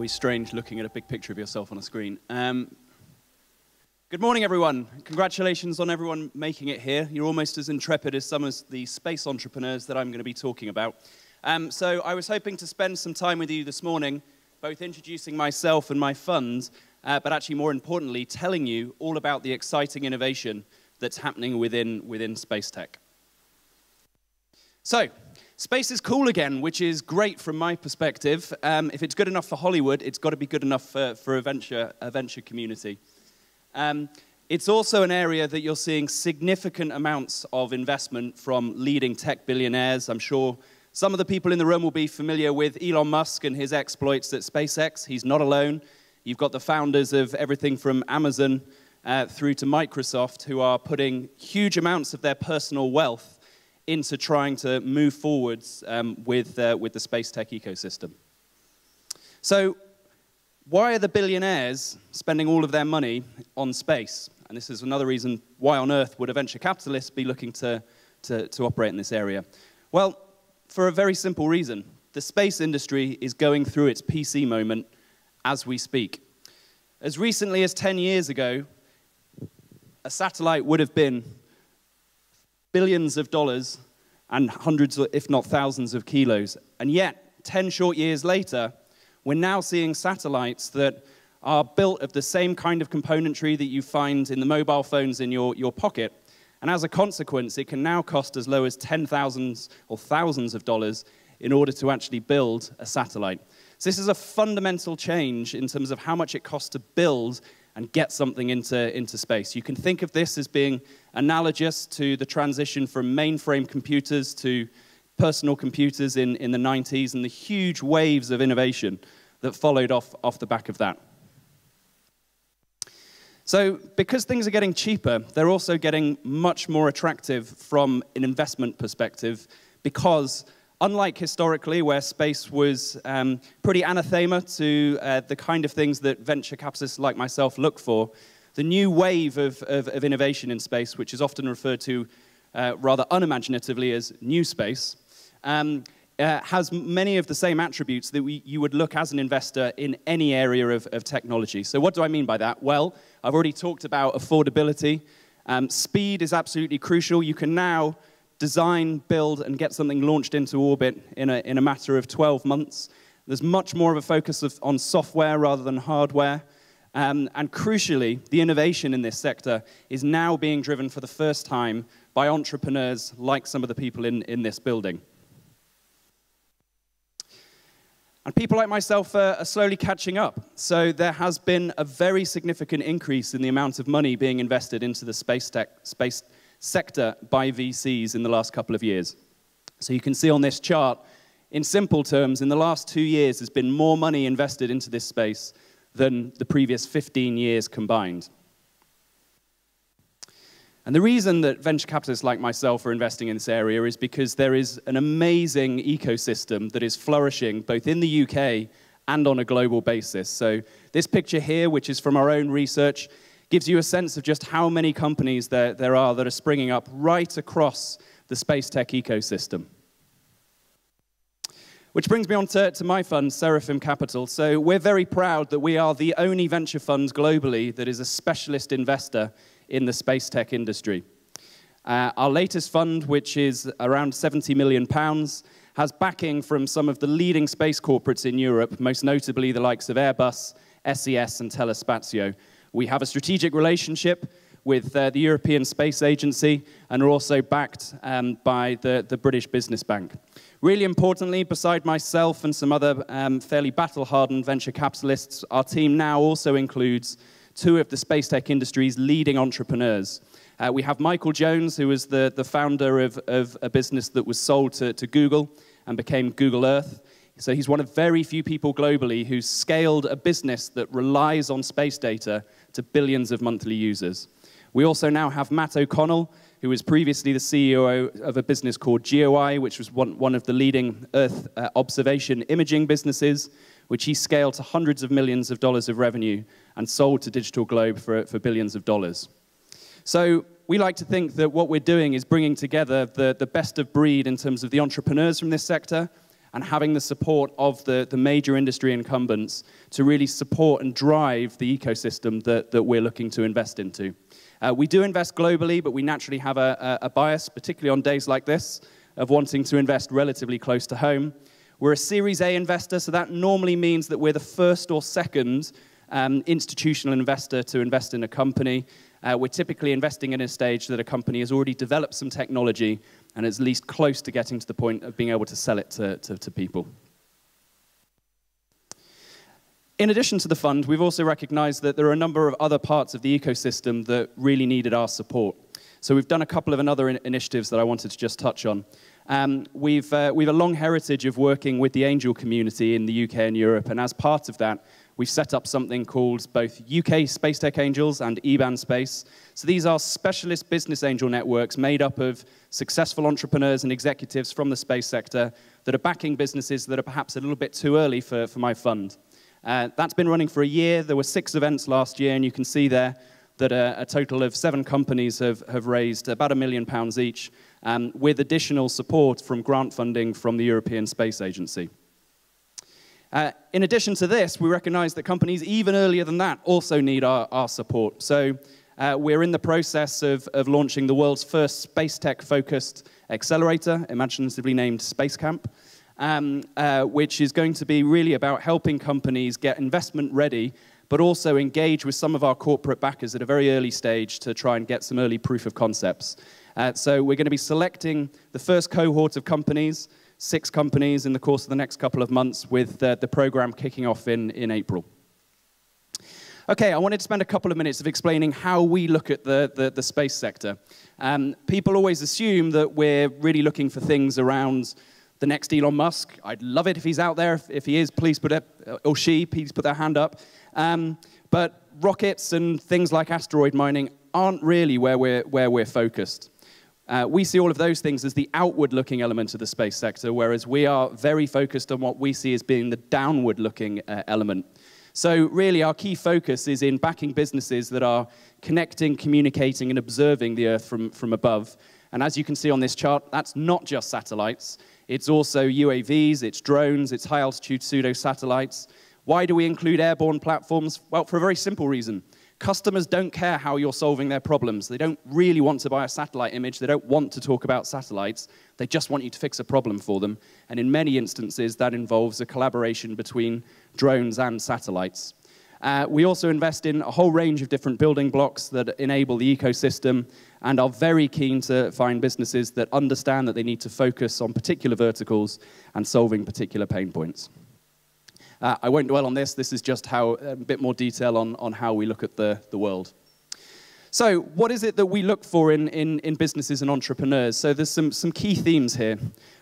Always strange looking at a big picture of yourself on a screen. Good morning, everyone. Congratulations on everyone making it here. You're almost as intrepid as some of the space entrepreneurs that I'm going to be talking about. So I was hoping to spend some time with you this morning, both introducing myself and my fund, but actually more importantly, telling you all about the exciting innovation that's happening within space tech. So, space is cool again, which is great from my perspective. If it's good enough for Hollywood, it's got to be good enough for a venture community. It's also an area that you're seeing significant amounts of investment from leading tech billionaires. I'm sure some of the people in the room will be familiar with Elon Musk and his exploits at SpaceX. He's not alone. You've got the founders of everything from Amazon through to Microsoft, who are putting huge amounts of their personal wealth into trying to move forwards with the space tech ecosystem. So why are the billionaires spending all of their money on space? And this is another reason why on earth would a venture capitalist be looking to operate in this area? Well, for a very simple reason. The space industry is going through its PC moment as we speak. As recently as 10 years ago, a satellite would have been billions of dollars and hundreds, if not thousands, of kilos. And yet, 10 short years later, we're now seeing satellites that are built of the same kind of componentry that you find in the mobile phones in your pocket. And as a consequence, it can now cost as low as $10,000 or thousands of dollars in order to actually build a satellite. So this is a fundamental change in terms of how much it costs to build and get something into space. You can think of this as being analogous to the transition from mainframe computers to personal computers in the 90s and the huge waves of innovation that followed off the back of that. So because things are getting cheaper, they're also getting much more attractive from an investment perspective, because unlike historically, where space was pretty anathema to the kind of things that venture capitalists like myself look for, the new wave of innovation in space, which is often referred to rather unimaginatively as new space, has many of the same attributes that you would look as an investor in any area of technology. So what do I mean by that? Well, I've already talked about affordability. Speed is absolutely crucial. You can now design, build, and get something launched into orbit in a matter of 12 months. There's much more of a focus on software rather than hardware. And crucially, the innovation in this sector is now being driven for the first time by entrepreneurs like some of the people in this building. And people like myself are slowly catching up. So there has been a very significant increase in the amount of money being invested into the space sector by VCs in the last couple of years. So you can see on this chart, in simple terms, in the last 2 years, there's been more money invested into this space than the previous 15 years combined. And the reason that venture capitalists like myself are investing in this area is because there is an amazing ecosystem that is flourishing both in the UK and on a global basis. So this picture here, which is from our own research, gives you a sense of just how many companies there are that are springing up right across the space tech ecosystem. Which brings me on to my fund, Seraphim Capital. So we're very proud that we are the only venture fund globally that is a specialist investor in the space tech industry. Our latest fund, which is around £70 million, has backing from some of the leading space corporates in Europe, most notably the likes of Airbus, SES, and Telespazio. We have a strategic relationship with the European Space Agency, and are also backed by the British Business Bank. Really importantly, beside myself and some other fairly battle-hardened venture capitalists, our team now also includes two of the space tech industry's leading entrepreneurs. We have Michael Jones, who is the founder of a business that was sold to Google and became Google Earth. So he's one of very few people globally who's scaled a business that relies on space data to billions of monthly users. We also now have Matt O'Connell, who was previously the CEO of a business called GeoEye, which was one of the leading Earth observation imaging businesses, which he scaled to hundreds of millions of dollars of revenue and sold to Digital Globe for billions of dollars. So we like to think that what we're doing is bringing together the best of breed in terms of the entrepreneurs from this sector and having the support of the major industry incumbents to really support and drive the ecosystem that we're looking to invest into. We do invest globally, but we naturally have a bias, particularly on days like this, of wanting to invest relatively close to home. We're a Series A investor, so that normally means that we're the first or second institutional investor to invest in a company. We're typically investing in a stage that a company has already developed some technology and is at least close to getting to the point of being able to sell it to people. In addition to the fund, we've also recognized that there are a number of other parts of the ecosystem that really needed our support. So we've done a couple of other initiatives that I wanted to just touch on. We've a long heritage of working with the angel community in the UK and Europe, and as part of that, we've set up something called both UK Space Tech Angels and EBAN Space. So these are specialist business angel networks made up of successful entrepreneurs and executives from the space sector that are backing businesses that are perhaps a little bit too early for my fund. That's been running for a year. There were 6 events last year, and you can see there that a total of 7 companies have raised about £1 million each, with additional support from grant funding from the European Space Agency. In addition to this, we recognize that companies even earlier than that also need our support. So we're in the process of launching the world's first space tech-focused accelerator, imaginatively named SpaceCamp, which is going to be really about helping companies get investment ready, but also engage with some of our corporate backers at a very early stage to try and get some early proof of concepts. So we're going to be selecting the first cohort of companies, 6 companies in the course of the next couple of months, with the program kicking off in April. Okay, I wanted to spend a couple of minutes of explaining how we look at the space sector. People always assume that we're really looking for things around the next Elon Musk. I'd love it if he's out there. If he is, please put it, or she, please put their hand up. But rockets and things like asteroid mining aren't really where we're focused. We see all of those things as the outward-looking element of the space sector, whereas we are very focused on what we see as being the downward-looking element. So really, our key focus is in backing businesses that are connecting, communicating, and observing the Earth from above. And as you can see on this chart, that's not just satellites. It's also UAVs, it's drones, it's high-altitude pseudo-satellites. Why do we include airborne platforms? Well, for a very simple reason. Customers don't care how you're solving their problems. They don't really want to buy a satellite image. They don't want to talk about satellites. They just want you to fix a problem for them. And in many instances, that involves a collaboration between drones and satellites. We also invest in a whole range of different building blocks that enable the ecosystem and are very keen to find businesses that understand that they need to focus on particular verticals and solving particular pain points. I won't dwell on this. This is just how, a bit more detail on how we look at the world. So what is it that we look for in businesses and entrepreneurs? So there's some key themes here,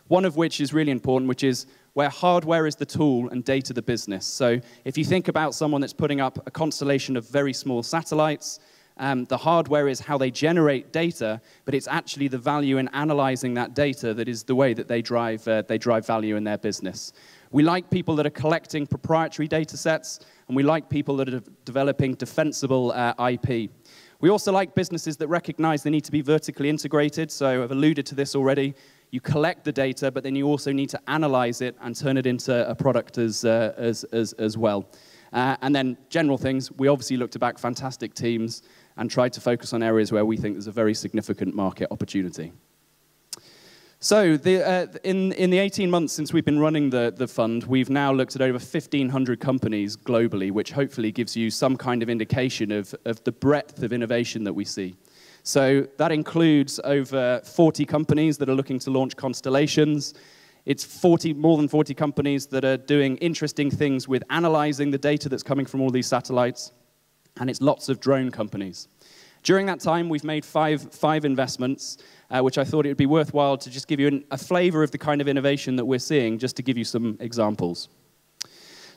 one of which is really important, which is where hardware is the tool and data the business. So if you think about someone that's putting up a constellation of very small satellites, the hardware is how they generate data, but it's actually the value in analyzing that data that is the way that they drive value in their business. We like people that are collecting proprietary data sets, and we like people that are developing defensible IP. We also like businesses that recognize they need to be vertically integrated, so I've alluded to this already. You collect the data, but then you also need to analyze it and turn it into a product as well. And then general things, we obviously look to back fantastic teams and try to focus on areas where we think there's a very significant market opportunity. So in the 18 months since we've been running the fund, we've now looked at over 1,500 companies globally, which hopefully gives you some kind of indication of the breadth of innovation that we see. So that includes over 40 companies that are looking to launch constellations. It's more than 40 companies that are doing interesting things with analyzing the data that's coming from all these satellites. And it's lots of drone companies. During that time, we've made five investments, which I thought it would be worthwhile to just give you a flavor of the kind of innovation that we're seeing, just to give you some examples.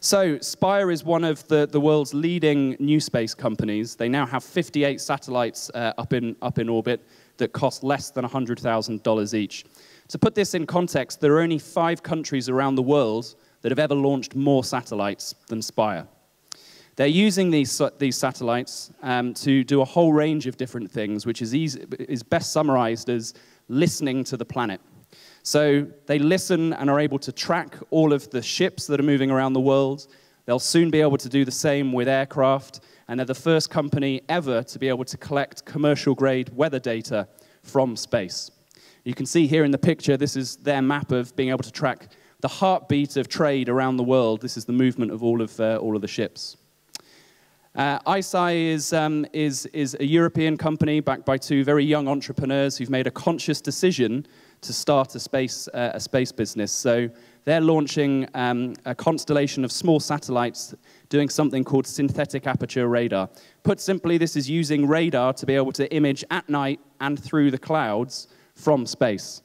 So Spire is one of the world's leading new space companies. They now have 58 satellites up in orbit that cost less than $100,000 each. To put this in context, there are only 5 countries around the world that have ever launched more satellites than Spire. They're using these satellites to do a whole range of different things, which is best summarized as listening to the planet. So they listen and are able to track all of the ships that are moving around the world. They'll soon be able to do the same with aircraft, and they're the first company ever to be able to collect commercial-grade weather data from space. You can see here in the picture, this is their map of being able to track the heartbeat of trade around the world. This is the movement of all of the ships. iSi is a European company backed by two very young entrepreneurs who've made a conscious decision to start a space business. So they're launching a constellation of small satellites doing something called synthetic aperture radar. Put simply, this is using radar to be able to image at night and through the clouds from space.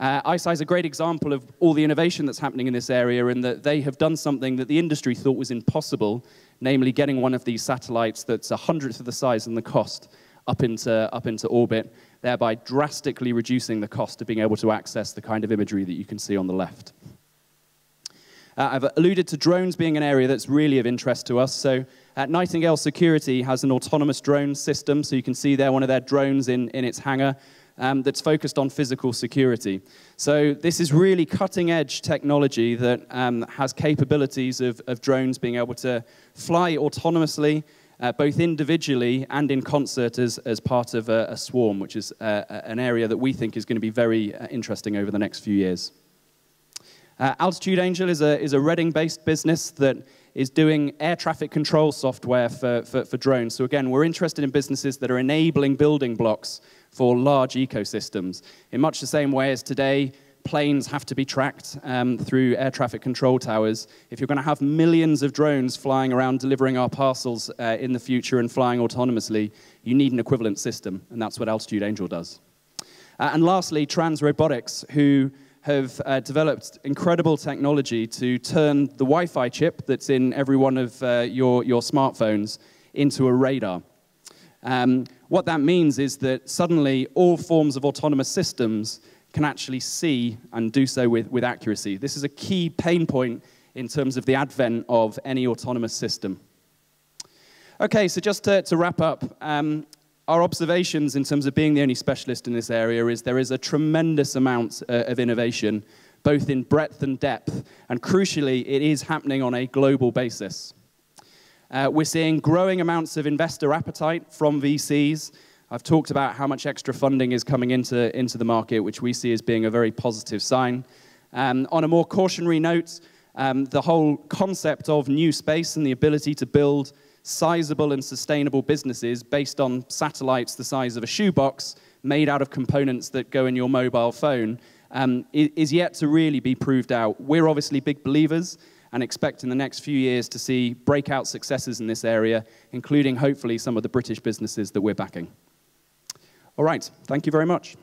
iSi is a great example of all the innovation that's happening in this area, in that they have done something that the industry thought was impossible, namely getting one of these satellites that's 100th of the size and the cost up into orbit, thereby drastically reducing the cost of being able to access the kind of imagery that you can see on the left. I've alluded to drones being an area that's really of interest to us. So Nightingale Security has an autonomous drone system. So you can see there one of their drones in its hangar. That's focused on physical security. So this is really cutting-edge technology that has capabilities of drones being able to fly autonomously, both individually and in concert as part of a swarm, which is an area that we think is going to be very interesting over the next few years. Altitude Angel is a Reading-based business that is doing air traffic control software for drones. So again, we're interested in businesses that are enabling building blocks for large ecosystems. In much the same way as today, planes have to be tracked through air traffic control towers. If you're going to have millions of drones flying around delivering our parcels in the future and flying autonomously, you need an equivalent system, and that's what Altitude Angel does. And lastly, TransRobotics, who have developed incredible technology to turn the Wi-Fi chip that's in every one of your smartphones into a radar. What that means is that suddenly all forms of autonomous systems can actually see and do so with accuracy. This is a key pain point in terms of the advent of any autonomous system. Okay, so just to wrap up, our observations in terms of being the only specialist in this area is there is a tremendous amount of innovation, both in breadth and depth, and crucially, it is happening on a global basis. We're seeing growing amounts of investor appetite from VCs. I've talked about how much extra funding is coming into the market, which we see as being a very positive sign. On a more cautionary note, the whole concept of new space and the ability to build sizable and sustainable businesses based on satellites the size of a shoebox made out of components that go in your mobile phone is yet to really be proved out. We're obviously big believers and expect in the next few years to see breakout successes in this area, including hopefully some of the British businesses that we're backing. All right, thank you very much.